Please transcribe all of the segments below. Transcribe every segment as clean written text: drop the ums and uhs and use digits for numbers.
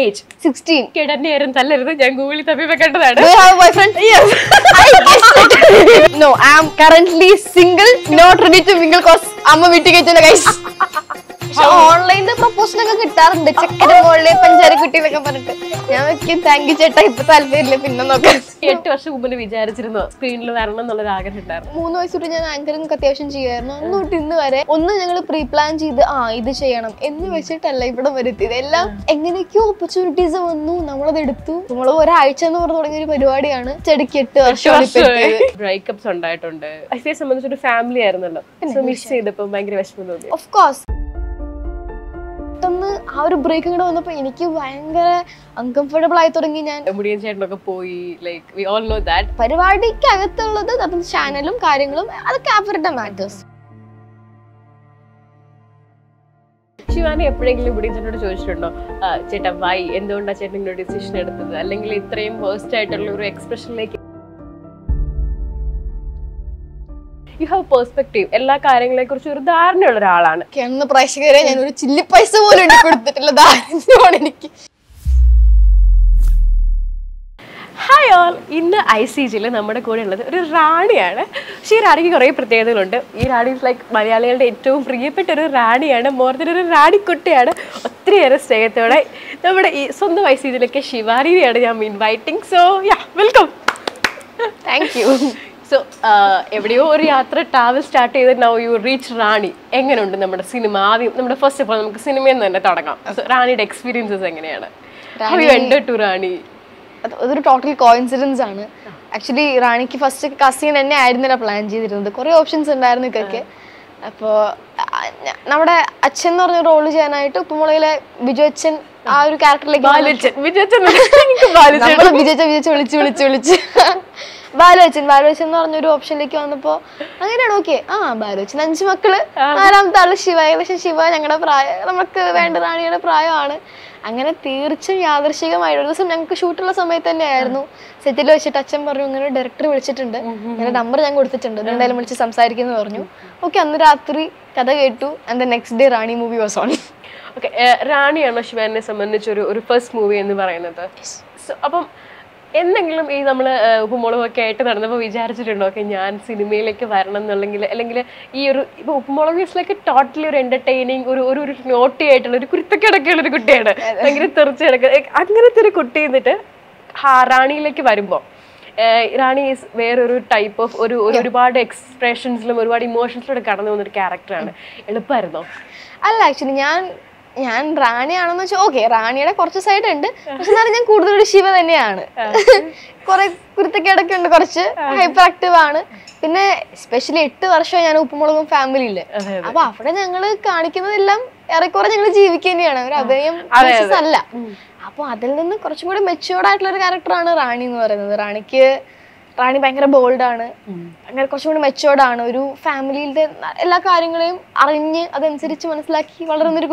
Age? 16. We have a boyfriend? Yes. I guess it. No, I am currently single, not ready to mingle because I am a mitigator, guys. Online, I post Of course. How to break it down, I uncomfortable. Like, we all know that. Channel matters. Shivani, why? You have perspective. All things like you are doing. Hi all. In the ICG, we have Rani. She is like Malayali, more than a Rani kutti. So in the ICG, Shivani, I am inviting. So yeah, welcome. Thank you. So, every yatra travel started, now you reach Rani. Where are you cinema? First of all, we cinema. So, Rani's experiences Rani. How you entered to Rani? It's a total coincidence. Actually, Rani's first casting I had planned. There were options. So, Biology is option. I said, okay, biology. I said, Shiva. എന്തെങ്കിലും ഈ നമ്മൾ ഉപ്പുമുളകൊക്കെ ആയിട്ട് നടന്നപ്പോൾ വിചാരിച്ചിട്ടുണ്ടോ ഞാൻ സിനിമയിലേക്ക് വരണം എന്നുള്ളെങ്കിൽ അല്ലെങ്കിൽ ഈ ഒരു ഉപ്പുമുളക് ഇസ്ലൈക്ക് ടോട്ടലി ഒരു എന്റർടൈനിങ് ഒരു ഒരു നോട്ടി ആയിട്ടുള്ള ഒരു കുരുത്തക്കേടൊക്കെയുള്ള ഒരു കുട്ടിയാണ് ഭയങ്കര തെറിച്ച് നടക്കുക അങ്ങനത്തെ ഒരു കുട്ടി എന്നിട്ട് റാണിയിലേക്ക് വരുമ്പോൾ റാണി ഈസ് വേറൊരു ടൈപ്പ് ഓഫ് ഒരു ഒരുപാട് എക്സ്പ്രഷൻസിലും ഒരുപാട് ഇമോഷൻസിലൂടെ കടന്നു പോകുന്ന ഒരു ക്യാരക്ടറാണ് എളുപ്പമായിരുന്നോ അല്ല actually I Rani. Okay, Rani is a side end. But I Shiva. Hyperactive. Especially I family. Rani is bold, matured, and family is a difficult time. I could take a maturity.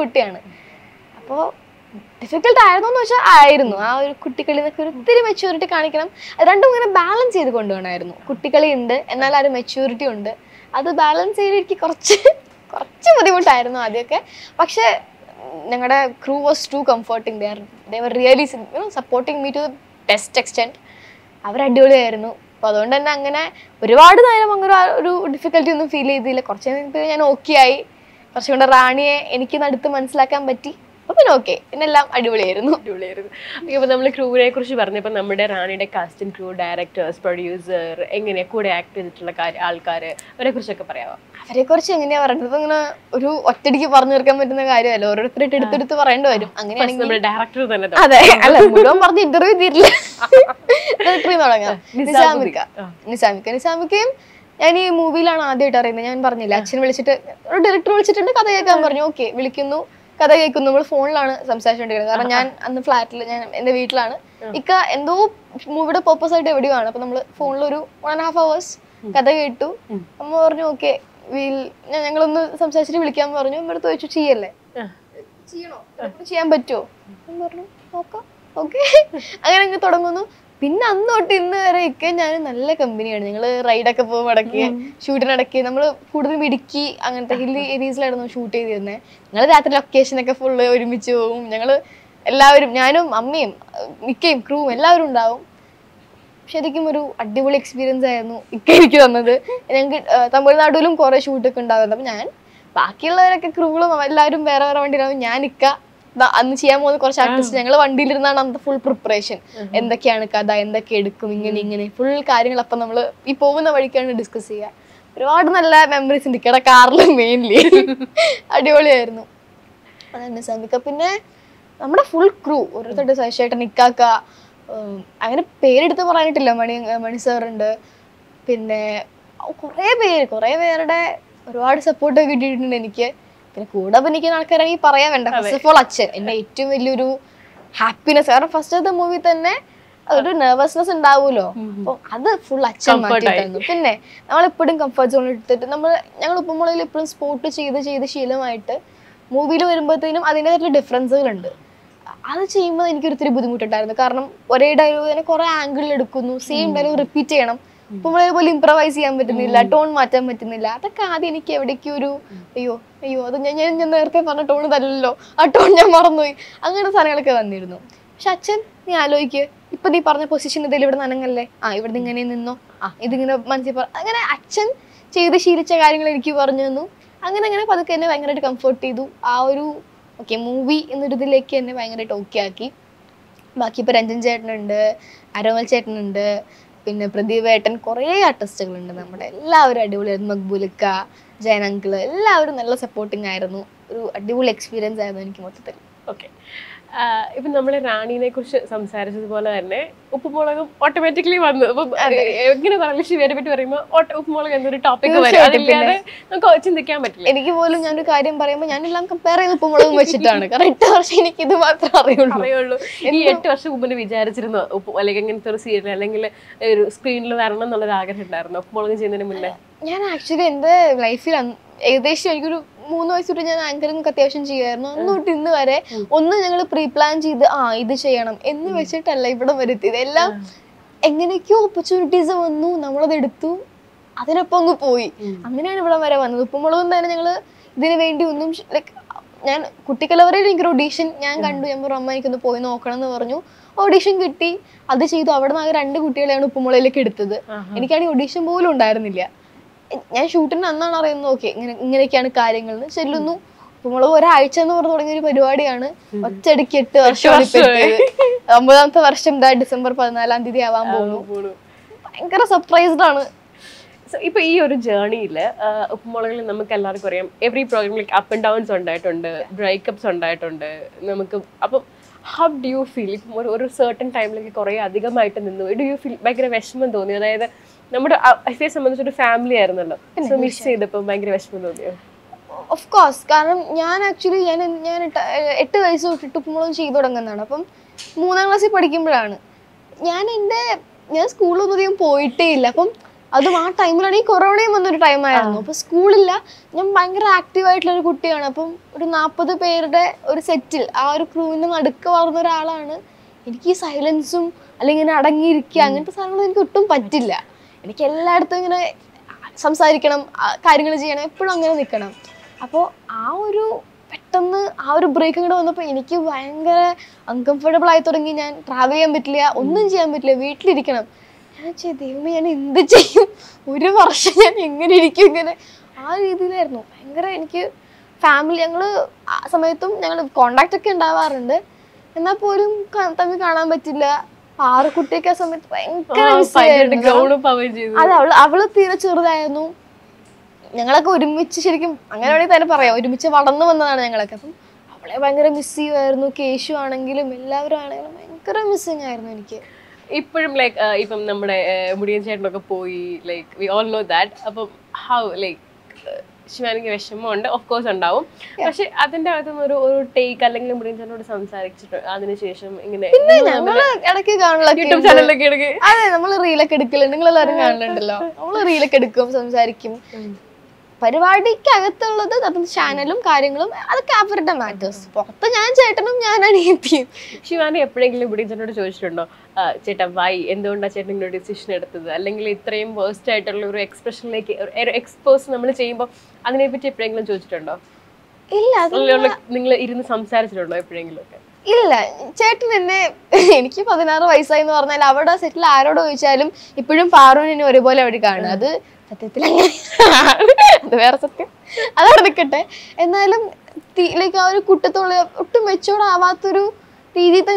I don't balance it. The crew was too comforting there. They were really supporting me to the best extent. So, I feel a difficulty in feeling okay. I feel okay. Okay. I crew, we casting crew, directors, producer, actors, I I was phone and flat in the wheat. I was 1.5 hours. I എല്ലാവരും ഞാനും അമ്മയും മിക്കയും crew എല്ലാവരും ഉണ്ടാവും. ശരിക്കും ഒരു അടിപൊളി experience ആയിരുന്നു ഇക്ക എനിക്ക് വന്നത്. ഞങ്ങൾക്ക് തമിഴ്നാട്ടിലും കുറേ ഷൂട്ടൊക്കെ ഉണ്ടാകുന്നത്. അപ്പം ഞാൻ ബാക്കിയുള്ളവരൊക്കെ ക്രൂകളും എല്ലാവരും വേറെ വേറെ വണ്ടിയിലാവും. ഞാൻ ഇക്ക അന്ന് ചെയ്യാൻ പോകുന്ന കുറച്ച് ആർട്ടിസ്റ്റ് ഞങ്ങൾ വണ്ടിയിലിരുന്നാണ് അന്നത്തെ ഫുൾ പ്രിപ്പറേഷൻ. എന്തൊക്കെയാണ് കഥ, എന്തൊക്കെ എടുക്കും, ഇങ്ങനെ ഇങ്ങനെ ഫുൾ കാര്യങ്ങൾ അപ്പം നമ്മൾ ഈ പോകുന്ന വഴിക്കാണ് ഡിസ്കസ് ചെയ്യുക. ഒരുപാട് നല്ല മെമ്മറീസ് ഉണ്ട് ഇക്കയുടെ കാറിൽ, മെയിൻലി അടിപൊളിയായിരുന്നു. അതന്നെ സമിക്ക, പിന്നെ നമ്മുടെ ഫുൾ ക്രൂ ഓരോരുത്തരുടെ ശേഷമായിട്ട് നിക്കാക്ക, അങ്ങനെ പേരെടുത്ത് പറയാനായിട്ടില്ല, മണി സാറുണ്ട്, പിന്നെ കുറേ പേരുടെ ഒരുപാട് സപ്പോർട്ട് കിട്ടിയിട്ടുണ്ട് എനിക്ക്. പിന്നെ കൂടെ അഭിനയിക്കുന്ന ആൾക്കാരാണെങ്കിൽ പറയാൻ വേണ്ട. ഫസ്റ്റ് ഓഫ് ഓൾ അച്ഛൻ എൻ്റെ ഏറ്റവും വലിയൊരു ഹാപ്പിനെസ്. കാരണം ഫസ്റ്റ് ഓഫ് ദ മൂവി തന്നെ ഒരു നെർവസ്നെസ് ഉണ്ടാവുമല്ലോ, അപ്പോൾ അത് ഫുൾ അച്ഛൻ മാറ്റിയിട്ടായിരുന്നു. പിന്നെ നമ്മളെപ്പോഴും കംഫർട്ട് സോൺ എടുത്തിട്ട് ഞങ്ങൾ ഉപ്പും മുളകിൽ എപ്പോഴും സ്പോർട്ട് ചെയ്ത് ശീലമായിട്ട് മൂവിയിൽ വരുമ്പോഴത്തേനും അതിൻ്റെതായിട്ടുള്ള ഡിഫറൻസുകളുണ്ട്. അത് ചെയ്യുമ്പോൾ എനിക്കൊരിത്തിരി ബുദ്ധിമുട്ടുണ്ടായിരുന്നു. കാരണം ഒരേ ഡയലോഗ് തന്നെ കുറേ ആംഗിളിൽ എടുക്കുന്നു, സെയിം ഡയലോഗ് റിപ്പീറ്റ് ചെയ്യണം, ഇപ്പോൾ അതേപോലെ ഇംപ്രവൈസ് ചെയ്യാൻ പറ്റുന്നില്ല, ടോൺ മാറ്റാൻ പറ്റുന്നില്ല. അതൊക്കെ ആദ്യം എനിക്ക് എവിടേക്കും ഒരു അയ്യോ അത് ഞാൻ നേരത്തെ പറഞ്ഞ ടോൺ തല്ലല്ലോ, ആ ടോൺ ഞാൻ മറന്നുപോയി, അങ്ങനത്തെ സാധനങ്ങളൊക്കെ വന്നിരുന്നു. പക്ഷെ അച്ഛൻ നീ ആലോചിക്കുക, ഇപ്പൊ നീ പറഞ്ഞ പൊസിഷൻ ഇതിൽ ഇവിടെ നനങ്ങല്ലേ, ആ ഇവിടെ നിന്ന് ഇങ്ങനെ നിന്നോ, ആ ഇതിങ്ങനെ മനസ്സിൽ പറ, അങ്ങനെ അച്ഛൻ ചെയ്ത് ശീലിച്ച കാര്യങ്ങൾ എനിക്ക് പറഞ്ഞു തന്നു. അങ്ങനെ പതുക്കെ എന്നെ ഭയങ്കരമായിട്ട് കംഫർട്ട് ചെയ്തു. ആ ഒരു ഓക്കെ മൂവി എന്നൊരിതിലേക്ക് എന്നെ ഭയങ്കരമായിട്ട് ഓക്കെ ആക്കി. ബാക്കി ഇപ്പോൾ രഞ്ജൻ ചേട്ടനുണ്ട്, അരോമൽ ചേട്ടനുണ്ട്, പിന്നെ പ്രദീപേട്ടൻ, കുറേ ആർട്ടിസ്റ്റുകളുണ്ട് നമ്മുടെ. എല്ലാവരും അടിപൊളിയായിരുന്നു. മക്ബൂലിക്ക, ജയൻ അങ്കിൾ, എല്ലാവരും നല്ല സപ്പോർട്ടിങ് ആയിരുന്നു. ഒരു അടിപൊളി എക്സ്പീരിയൻസ് ആയിരുന്നു എനിക്ക് മൊത്തത്തിൽ. ഓക്കെ, ഇപ്പം നമ്മൾ റാണീനെ കുറിച്ച് സംസാരിച്ചതുപോലെ തന്നെ ഉപ്പും മുളകും ഓട്ടോമാറ്റിക്കലി വന്നു. അപ്പം എങ്ങനെ പറഞ്ഞാലും ശിവനെ പറ്റി പറയുമ്പോൾ ഉപ്പും മുളക് എന്നൊരു ടോപ്പിക്ക് നമുക്ക് ചിന്തിക്കാൻ പറ്റില്ല. എനിക്ക് പോലും ഞാനൊരു കാര്യം പറയുമ്പോൾ ഞാനെല്ലാം കമ്പയർ ചെയ്ത് ഉപ്പും മുളകും വെച്ചിട്ടാണ്. കാരണം 8 വർഷം എനിക്ക് ഇത് മാത്രം അറിയുള്ളൂ. എനിക്ക് 8 വർഷം മുമ്പ് വിചാരിച്ചിരുന്നു ഉപ്പ് അല്ലെങ്കിൽ ഇങ്ങനത്തെ ഒരു സീരിയൽ അല്ലെങ്കിൽ ഒരു സ്ക്രീനിൽ വരണം എന്നുള്ളൊരു ആഗ്രഹം ഉണ്ടായിരുന്നു ഉപ്പും മുളക് ചെയ്യുന്നതിന് മുന്നേ. ഞാൻ ആക്ച്വലി എൻ്റെ ലൈഫിൽ ഏകദേശം എനിക്കൊരു 3 വയസ്സ് തൊട്ട് ഞാൻ ആങ്കറിങ്ങൊക്കെ അത്യാവശ്യം ചെയ്യുമായിരുന്നു. അന്ന് തൊട്ട് ഇന്ന് വരെ ഒന്നും ഞങ്ങൾ പ്രീ പ്ലാൻ ചെയ്ത് ഇത് ചെയ്യണം എന്ന് വെച്ചിട്ടല്ല ഇവിടെ വരുത്തിയത്. എല്ലാം എങ്ങനെയൊക്കെയോ ഓപ്പർച്യൂണിറ്റീസ് വന്നു, നമ്മളത് എടുത്തു, അതിനൊപ്പം അങ്ങ് പോയി. അങ്ങനെയാണ് ഇവിടെ വരെ വന്നത്. ഉപ്പും മുളകും തന്നെ ഞങ്ങൾ ഇതിനു വേണ്ടി ഒന്നും ലൈക്ക് ഞാൻ കുട്ടിക്കലവറയിൽ എനിക്കൊരു ഓഡീഷൻ ഞാൻ കണ്ടു. ഞാൻ പറഞ്ഞു അമ്മ എനിക്കൊന്ന് പോയി നോക്കണം എന്ന് പറഞ്ഞു. ഓഡീഷൻ കിട്ടി, അത് ചെയ്തു. അവിടെ നിന്ന് ആകെ 2 കുട്ടികളെയാണ് ഉപ്പും മുളകിലേക്ക് എടുത്തത്. എനിക്കാണെങ്കിൽ ഓഡീഷൻ പോലും ഉണ്ടായിരുന്നില്ല. ഞാൻ ഷൂട്ടിന് അന്നാണ് അറിയുന്നത് ഓക്കെ ഇങ്ങനെയൊക്കെയാണ് കാര്യങ്ങൾ ചെല്ലുന്നു. ഉപ്പും മുളകും ഒരാഴ്ച എന്ന് പറഞ്ഞു തുടങ്ങിയ ഒരു പരിപാടിയാണ്. ഒറ്റയടിക്ക് 8 വർഷം, 9ാമത്തെ വർഷം ഡിസംബർ 14 ആവാൻ പോകുന്നു. ഭയങ്കര സർപ്രൈസ്ഡ് ആണ്. ഇപ്പൊ ഈ ഒരു ജേർണിയിൽ ഉപ്പും മുളകിൽ നമുക്ക് എല്ലാവർക്കും അറിയാം എവറി പ്രോഗ്രാമിലേക്ക് അപ്പ് ആൻഡ് ഡൗൺസ് ഉണ്ടായിട്ടുണ്ട്, ബ്രേക്കപ്സ് ഉണ്ടായിട്ടുണ്ട് നമുക്ക്. അപ്പം how do you feel ഇപ്പം ഒരു സർട്ടൺ ടൈമിലേക്ക് കുറേ അധികമായിട്ട് നിന്നു, ഡു യു ഫീൽ ഭയങ്കര വിഷമം തോന്നി? അതായത് നമ്മുടെ അഫയെ സംബന്ധിച്ചൊരു ഫാമിലി ആയിരുന്നല്ലോ, സോ മിസ് ചെയ്തപ്പോൾ ഭയങ്കര വിഷമം തോന്നിയോ? Of course. കാരണം ഞാൻ ആക്ച്വലി ഞാൻ 8 വയസ്സ് തൊട്ടിട്ട് ഉപ്പും മുളകും ചെയ്തു തുടങ്ങുന്നതാണ്. അപ്പം 3ാം ക്ലാസ്സിൽ പഠിക്കുമ്പോഴാണ് ഞാൻ സ്കൂളിലൊന്നും അധികം പോയിട്ടേ ഇല്ല. അപ്പം അതും ആ ടൈമിലാണ് ഈ കൊറോണയും വന്നൊരു ടൈമായിരുന്നു. അപ്പം സ്കൂളില്ല, ഞാൻ ഭയങ്കര ആക്റ്റീവായിട്ടുള്ളൊരു കുട്ടിയാണ്. അപ്പം ഒരു 40 പേരുടെ ഒരു സെറ്റിൽ ആ ഒരു ക്രൂവിൻ്റെ നടുക്ക് വളർന്ന ഒരാളാണ്. എനിക്ക് ഈ സൈലൻസും അല്ലെങ്കിൽ ഇങ്ങനെ അടങ്ങിയിരിക്കുക അങ്ങനത്തെ സാധനങ്ങളും എനിക്ക് ഒട്ടും പറ്റില്ല. എനിക്ക് എല്ലായിടത്തും ഇങ്ങനെ സംസാരിക്കണം, കാര്യങ്ങൾ ചെയ്യണം, എപ്പോഴും അങ്ങനെ നിൽക്കണം. അപ്പോൾ ആ ഒരു പെട്ടെന്ന് ആ ഒരു ബ്രേക്ക് ഇങ്ങോട്ട് വന്നപ്പോൾ എനിക്ക് ഭയങ്കര അൺകംഫർട്ടബിൾ ആയി തുടങ്ങി. ഞാൻ ട്രാവൽ ചെയ്യാൻ പറ്റില്ല, ഒന്നും ചെയ്യാൻ പറ്റില്ല, വീട്ടിലിരിക്കണം. ഞാൻ ദൈവമേ ഞാൻ എന്ത് ചെയ്യും, 1 വർഷം ഞാൻ എങ്ങനെ ഇരിക്കും, ഇങ്ങനെ ആ രീതിയിലായിരുന്നു. ഭയങ്കര എനിക്ക് ഫാമിലി ഞങ്ങൾ ആ സമയത്തും ഞങ്ങൾ കോണ്ടാക്റ്റ് ഒക്കെ ഉണ്ടാവാറുണ്ട്, എന്നാൽ പോലും തമ്മിൽ കാണാൻ പറ്റില്ല. 6 കുട്ടിയൊക്കെ ആ സമയത്ത് ഭയങ്കര അതെ, അവള് തീരെ ചെറുതായിരുന്നു. ഞങ്ങളൊക്കെ ഒരുമിച്ച് ശരിക്കും അങ്ങനെ വേണമെങ്കിൽ തന്നെ പറയാം ഒരുമിച്ച് വളർന്നു വന്നതാണ് ഞങ്ങളൊക്കെ. അപ്പം അവളെ ഭയങ്കര മിസ് ചെയ്യുമായിരുന്നു. കേശു ആണെങ്കിലും എല്ലാവരും ആണെങ്കിലും ഭയങ്കര മിസ്സിങ് ആയിരുന്നു എനിക്ക് ഇപ്പോഴും. ലൈക്ക് ഇപ്പം നമ്മുടെ മുടിയൻ ചേട്ടനൊക്കെ പോയി, like we all know that. അപ്പം ഹൗ ലൈക്ക് ശിവാനിക്ക് വിഷമമുണ്ട്, ഓഫ് കോഴ്സ് ഉണ്ടാവും, പക്ഷെ അതിൻ്റെ അകത്തുനിന്ന് ഒരു ടേക്ക് അല്ലെങ്കിൽ മുടിയൻ ചേട്ടനോട് സംസാരിച്ചിട്ട് അതിനുശേഷം ഇങ്ങനെ ഇടയ്ക്ക് കാണലൊക്കെ അതെ നമ്മൾ റീലൊക്കെ എടുക്കലുണ്ട്. നിങ്ങളെല്ലാവരും കാണലുണ്ടല്ലോ, നമ്മൾ റീലൊക്കെ എടുക്കും, സംസാരിക്കും. പരിപാടിക്കകത്തുള്ളത് അപ്പം ചാനലും കാര്യങ്ങളും അതൊക്കെ അവരുടെ മാറ്റേഴ്സ്. പുറത്ത് ഞാൻ ചേട്ടനും ഞാനാണ് എത്തിയും. ശിവാനി എപ്പോഴെങ്കിലും ഇവിടെ ചേട്ടനോട് ചോദിച്ചിട്ടുണ്ടോ ചേട്ടാ വൈ എന്തുകൊണ്ടാണ് ചേട്ടൻ ഇങ്ങനെ ഡിസിഷൻ എടുത്തത്, അല്ലെങ്കിൽ ഇത്രയും വേസ്റ്റ് ആയിട്ടുള്ള ഒരു എക്സ്പ്രഷനിലേക്ക് ഒരു എക്സ്പോസ് നമ്മൾ ചെയ്യുമ്പോൾ അതിനെപ്പറ്റി എപ്പോഴെങ്കിലും ചോദിച്ചിട്ടുണ്ടോ? ഇല്ല, നിങ്ങൾ ഇരുന്ന് സംസാരിച്ചിട്ടുണ്ടോ എപ്പോഴെങ്കിലും ഒക്കെ? No, I don't know how to say that. I don't know how to say that. I don't know how to say that. I was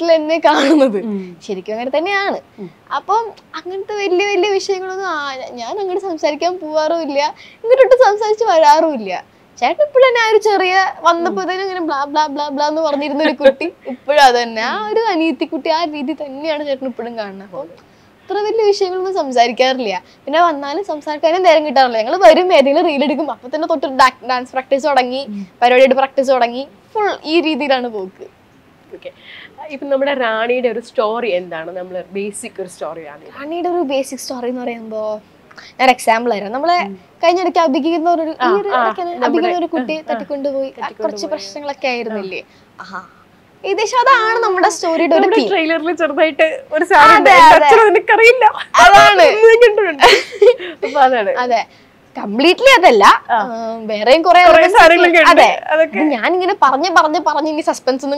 like, I'm blah blah blah blah. I was like, I'm an example. Completely, I suspense in the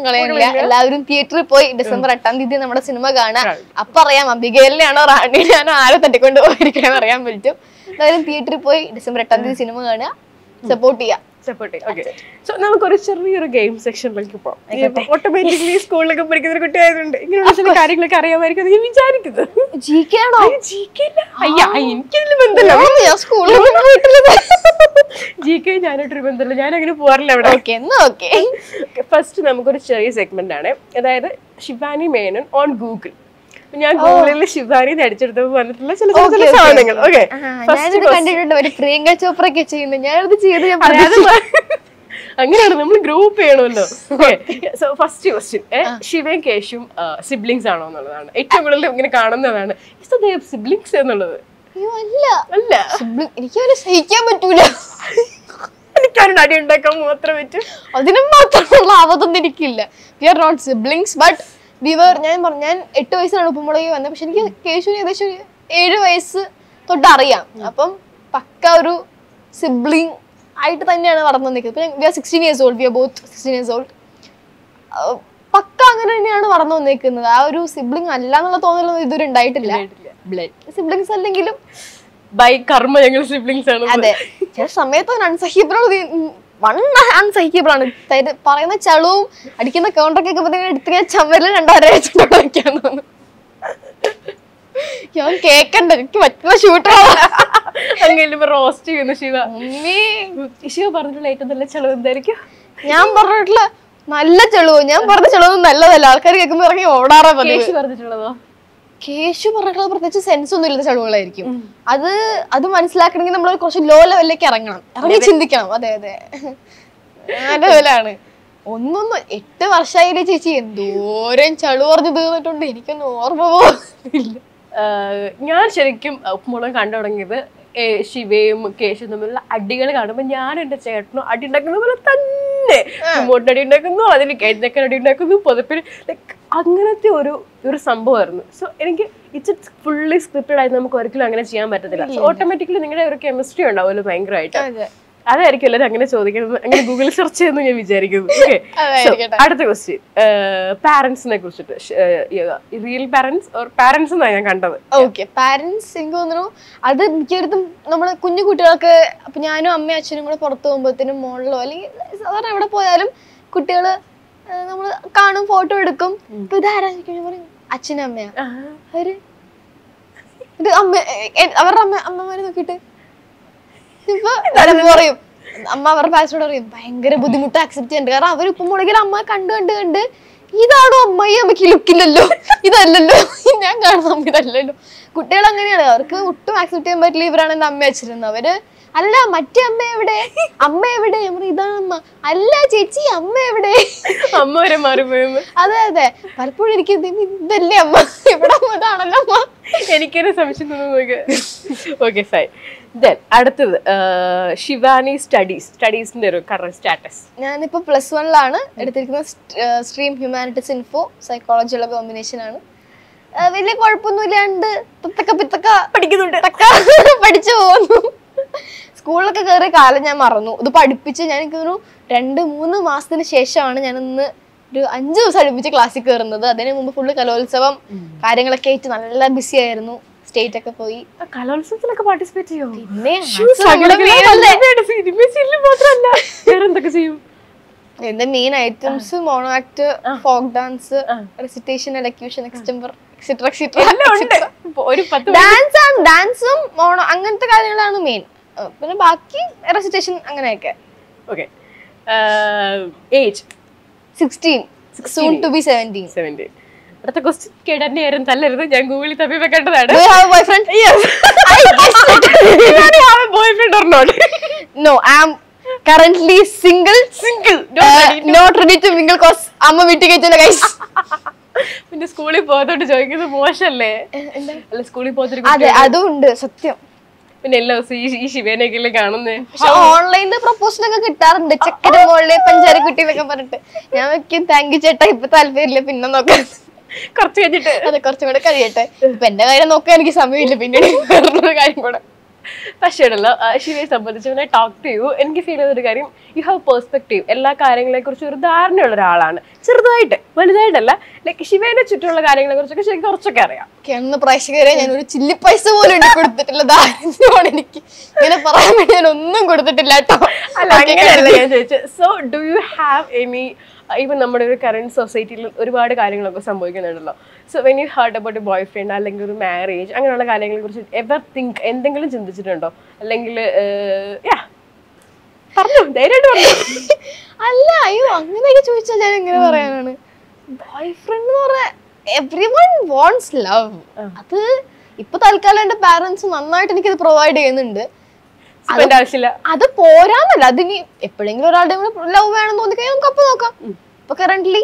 theatre in December at Tanti Cinema Ghana. Aparam, Abigail, and Rani, and I the Taekwondo. There in theatre in December at Tanti Cinema Ghana. Support ya. Okay. So now we have a game section. Automatically, school like a particular time. You know, GK. First, we have a cherry segment. Shivani Menon on Google. So, first question. Shiva and Keshu are siblings. So, they have siblings? No. We are not siblings, but we were we are 16 years old. We are both 16 years old. Siblings by karma, siblings are one unsayable Parana Chalum, I can counter kick up the chamberlain and I read your cake and shoot. I'm going to roast you in the Shiva. Me, is your partner later than the Chalum Derek? Yambertla, my little Yamber Keshu Paracla purchase sense on the little like you. Other one slacking in the blood cost low level caranga. Rich in the camera there. Oh no, it was shy and door and chalor the bird on Dinican or Yan Sherikim up more under she wame Keshu in the middle, adding a cardam and yarn and a chair. No, I didn't know. So, it's fully scripted. So, automatically, you have chemistry. Google search. So, parents. Real parents or parents? Okay, parents. I photo Okay, fine. Then, Shivani studies current status. I am plus one. I stream humanities info, psychology combination. School like a girl, I am a no. The party pitcher, I am going to tend to moon master in the Shesha and I the main items mono actor, folk dance, recitation, elocution, extemper, etc. etc. Dance and mono are the main. Recitation okay. Age 16. 16. Soon to be 17. 17. Do you have a boyfriend? Yes. I guessed it. Do you have a boyfriend or not? No, I am currently single. Single. Not ready to mingle because I am a mitigator, guys. You are school. You are in school. That's online proposal guitar and the checker mole, Panjari Kutti, thank you, type of alphabet in the Cortinator, the Cortina Cariata. When I don't know, can give some I talk to you and give you you have perspective. Ella carrying like Arnold like she made a chitula carrying like can the price and chili pies the so, do you have any? Even our current society, so when you heard about a boyfriend or marriage, you ever think anything? Yeah. Boyfriend, everyone wants love. Parents provide that's but currently,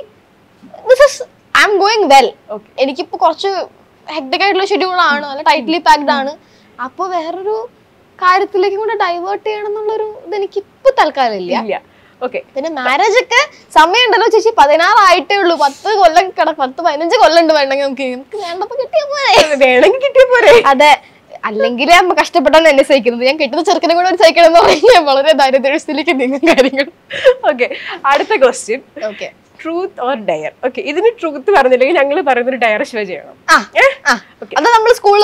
this is I'm going well. Okay. I keep a hectic schedule, tightly packed. Then I okay. Then marriage some and I am a customer and a second. We get to the second and second and the okay, that's the question. Okay. Truth or dare? Okay, isn't it truth? We are dare. Okay. That's school.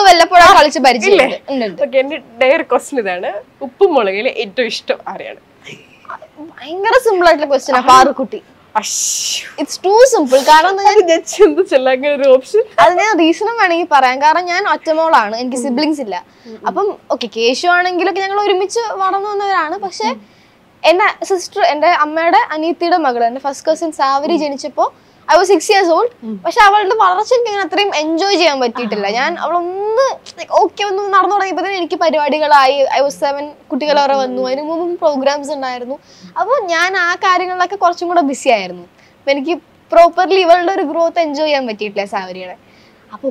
Okay, dare question. Uppum mulakum ettu ishtam aareyanu. It's a simple question. It's too simple. That's the option. That's the reason I'm not going to siblings. Okay, I sister and first cousin I was 6 years old. But I was 7. I programs and I busy. Properly growth enjoy I am a kid. Growth enjoy it. So,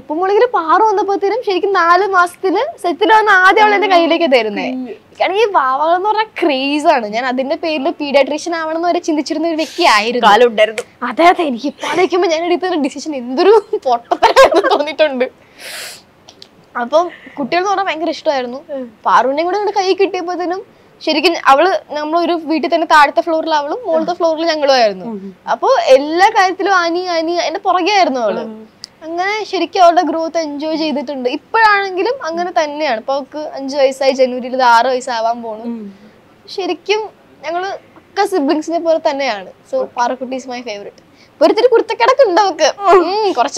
Parakutti is my favorite. I am not sure.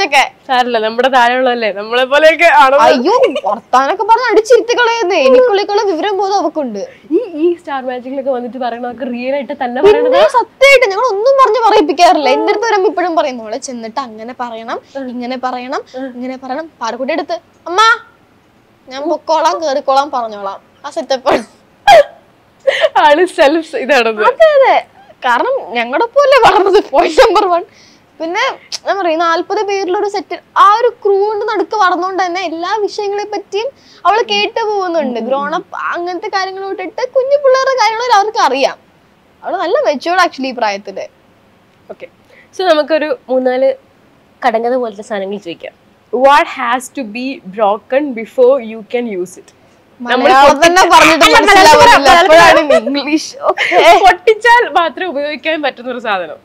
When I am in Alpha, the payload set our crew and the Kavarnon and I love Shang Lepetin, our Kate woman, grown up, and the carrying out at the Kunipula Karia. I love mature actually prior to that. Okay. So, Namakuru Munale Katanga the world signing chicken. What has to be broken before you can use it? English. Okay. Puttichal Bathroom, we can better.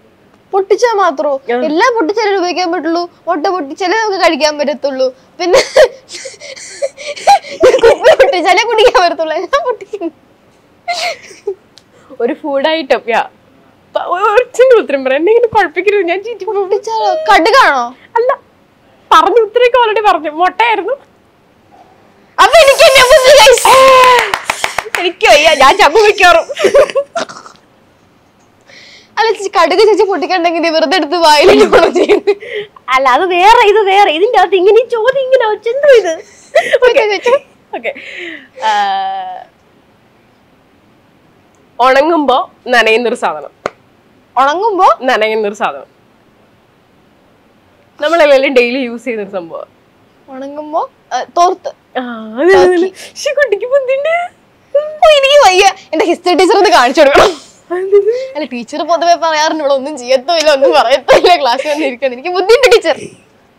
Puttichal matro. Illa Puttichal ubekan patullu. Otta Puttichal namukku kadikan pattullu. Pinne Puttichal kudikan pattullu. Enna Puttichal oru food item ya. Single uttram parayunnu. Engine kolpikkiru njan cheeti Puttichal kadugano. Alla parannu uttrike already parannu. Motta irunnu. Appo enikku enna mudu guys. Enikku ayya njan chaku vikkaru. Let's cut the chicken and give it the wine. Allow the air either there, either nothing in each other. Okay. Onangumbo, Nana in the Southern. Onangumbo, Nana in the Southern. Namalele daily use in the summer. Onangumbo, a torth. She could give it in the history of the culture. And a teacher for the paper, no one is yet to learn.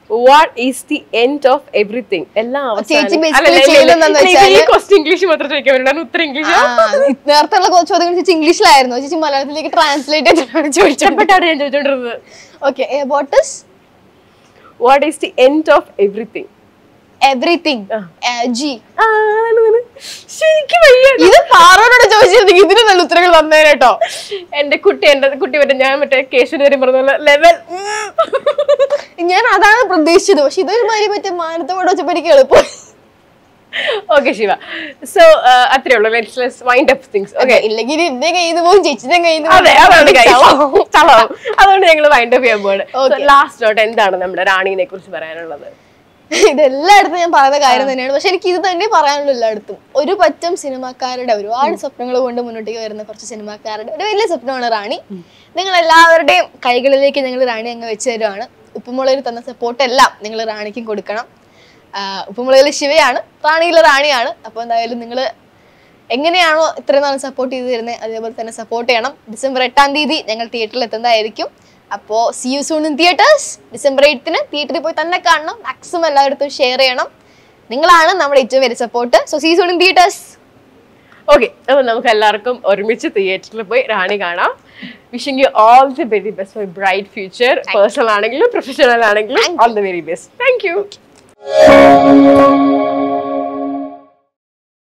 What is the end of everything? Allah, change me. I cost English, mother, take English. English liar, no, she's Malay translated. Okay, what is the end of everything? Everything. G. Okay, Shiva. So, let's wind up things. Okay. Last note, Rani. I am a little bit of a see you soon in theatres. December 8th, theatre report maximum share. So see you soon in theatres. Okay, wishing you all the very best for a bright future, personal, professional, all the very best. Thank you. Okay.